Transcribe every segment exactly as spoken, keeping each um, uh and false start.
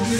Spit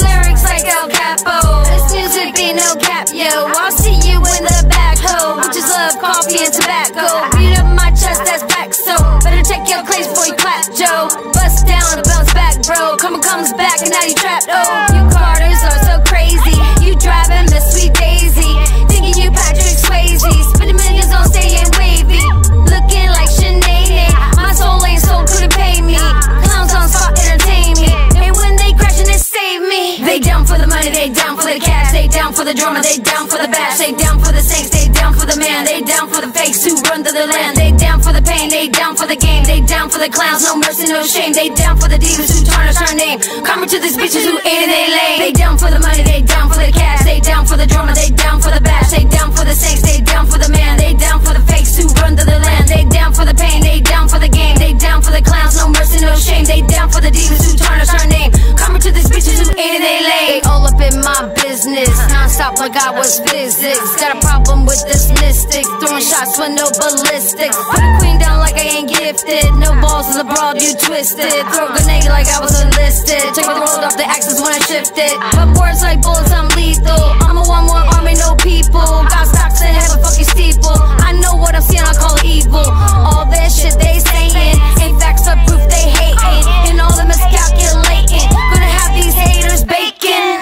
lyrics like El Capo. This music be no cap, yo. I'll see you in the back, ho. Bitches love coffee and tobacco. Beat up my chest, that's back, so better check your clays before you clap, Joe. Bust down and bounce back, bro. Come and comes back and now you trapped, oh. You Carters are so crazy. You driving the Sweet Daisy. Thinking you Patrick Swayze. Spitting millions on staying wavy. Looking like Sinead. My soul ain't sold, couldn't pay me. Clowns on spot entertain me. And when they crashing, they save me. They down for the money, they down for the cash. They down for the drama, they down for the bash. They down for the saints, they down for the man. They down for the fakes who run to the land. They down for the pain, they down for the game. They down for the clowns, no mercy, no shame. They down for the demons who tarnish our name. Coming to these bitches who ain't in their lane. They down for the money, they down for the cash. They down for the drama, they down for the bash. They down for the saints, they down for the man. They down for the fakes who run to the land. They down for the pain, they down for the game. They down for the clowns, no mercy, no shame. They down for the demons who tarnish our name. Coming to these bitches who ain't in their lane. They all up in my business, non-stop like I was physics. Got a problem with this mystic, throwing shots with no ballistics. Put a queen down like I ain't gifted. No balls is abroad, you twisted. Throw a grenade like I was enlisted. Take the road off the axis when I shifted. But words like bullets, I'm lethal. I'm a one more army, no people. Got stocks and have a fucking steeple. I know what I'm seeing, I call it evil. All that shit they saying ain't facts or proof, they hating. And all them is calculating. Gonna have these haters baking.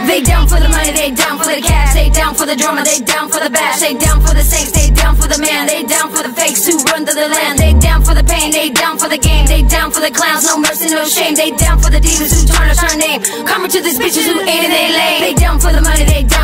They down for the money, they down for the cash. They down for the drama, they down for the bash. They down for the saints, they down for the man. They down for the fakes who run to the land. They down for the pain, they down for the game. They down for the clowns, no mercy, no shame. They down for the demons who tarnish our name. Coming to these bitches who ain't in their lane. They down for the money, they down